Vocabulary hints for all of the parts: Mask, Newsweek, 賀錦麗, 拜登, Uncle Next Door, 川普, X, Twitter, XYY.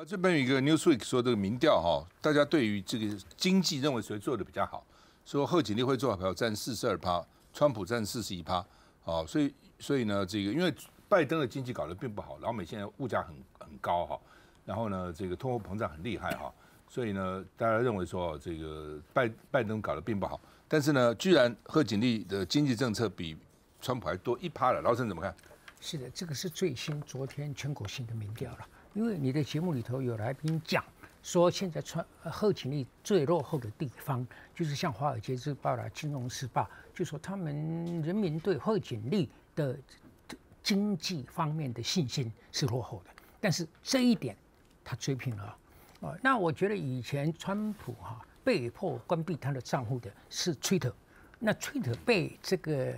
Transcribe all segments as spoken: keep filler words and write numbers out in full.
啊，这边有一个 Newsweek 说这个民调哈，大家对于这个经济认为谁做的比较好，说贺锦丽会做好朋友占四十二趴，川普占四十一趴，哦，所以所以呢，这个因为拜登的经济搞得并不好，然后美现在物价很很高哈，然后呢，这个通货膨胀很厉害哈，所以呢，大家认为说这个拜拜登搞得并不好，但是呢，居然贺锦丽的经济政策比川普还多一趴了，老沈怎么看？是的，这个是最新昨天全国性的民调了。因为你的节目里头有来宾讲说，现在川贺锦丽最落后的地方，就是像《华尔街日报》啦、《金融时报》，就说他们人民对贺锦丽的经济方面的信心是落后的。但是这一点他追平了。哦，那我觉得以前川普哈、啊、被迫关闭他的账户的是 Twitter， 那 Twitter 被这个。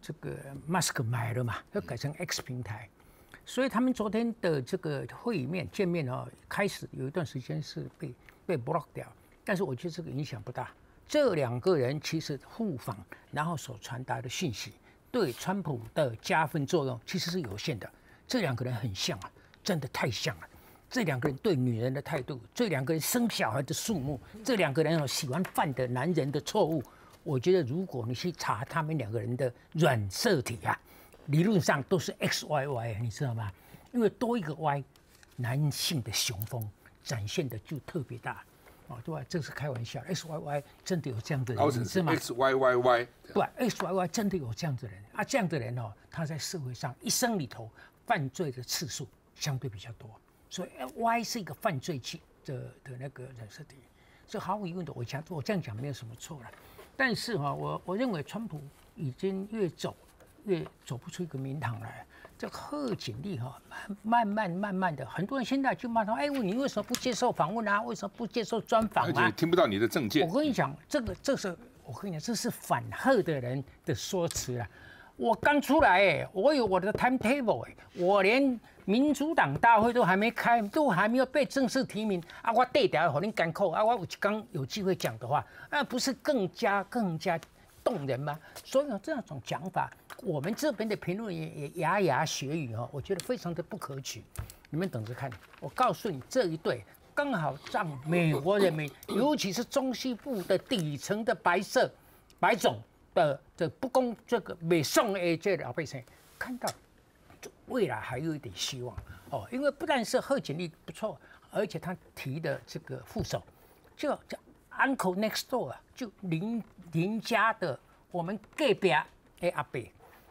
这个 Mask 买了嘛，要改成 X 平台，所以他们昨天的这个会面见面啊、哦，开始有一段时间是被被 block 掉，但是我觉得这个影响不大。这两个人其实互访，然后所传达的讯息对川普的加分作用其实是有限的。这两个人很像啊，真的太像了。这两个人对女人的态度，这两个人生小孩的数目，这两个人喜欢犯的男人的错误。我觉得，如果你去查他们两个人的染色体啊，理论上都是 X Y Y， 你知道吗？因为多一个 Y， 男性的雄风展现的就特别大，哦，对吧？这是开玩笑 ，X Y Y 真的有这样的人，你知道吗 ？X Y Y Y， 对 ，X Y Y 真的有这样的人啊，这样的人哦，他在社会上一生里头犯罪的次数相对比较多，所以 Y 是一个犯罪的的那个染色体，这毫无疑问的，我讲我这样讲没有什么错了。但是啊，我我认为川普已经越走越走不出一个名堂来。这贺锦丽哈，慢慢慢慢的，很多人现在就骂他，哎，你为什么不接受访问啊？为什么不接受专访啊？而且听不到你的政见。我跟你讲，这个这是我跟你讲，这是反贺的人的说辞啊。我刚出来哎，我有我的 timetable 哎，我连民主党大会都还没开，都还没有被正式提名啊！我对台可能干扣啊！我刚有机会讲的话，那、啊、不是更加更加动人吗？所以这种讲法，我们这边的评论也也牙牙学语哦，我觉得非常的不可取。你们等着看，我告诉你这一对。刚好让美国人民，尤其是中西部的底层的白色白种。的这不公，这个美送 A 这老百姓看到，未来还有一点希望哦，因为不但是贺锦丽不错，而且他提的这个副手，就叫 Uncle Next Door 啊，就邻邻家的我们隔壁的阿伯，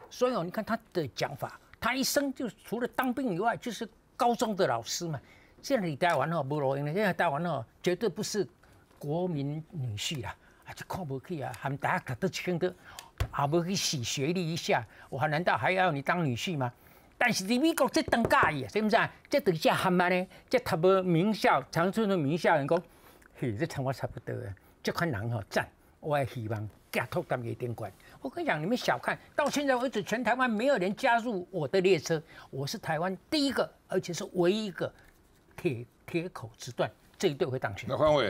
所以哦，你看他的讲法，他一生就除了当兵以外，就是高中的老师嘛。现在你台湾哦不容易了，现在台湾哦绝对不是国民女婿啦。啊，就看不起啊！他们大家可都听得，啊，不去洗学历一下，我还难道还要你当女婿吗？但是在美国这等介意，是不是啊？这等下他们呢，这他们名校，长春的名校人讲，嘿，这跟我差不多啊，这款人哦，赞，我也希望寄托他们一点关。我跟你讲，你们小看，到现在为止，全台湾没有人加入我的列车，我是台湾第一个，而且是唯一一个铁铁口直断这一对会当选。那欢伟。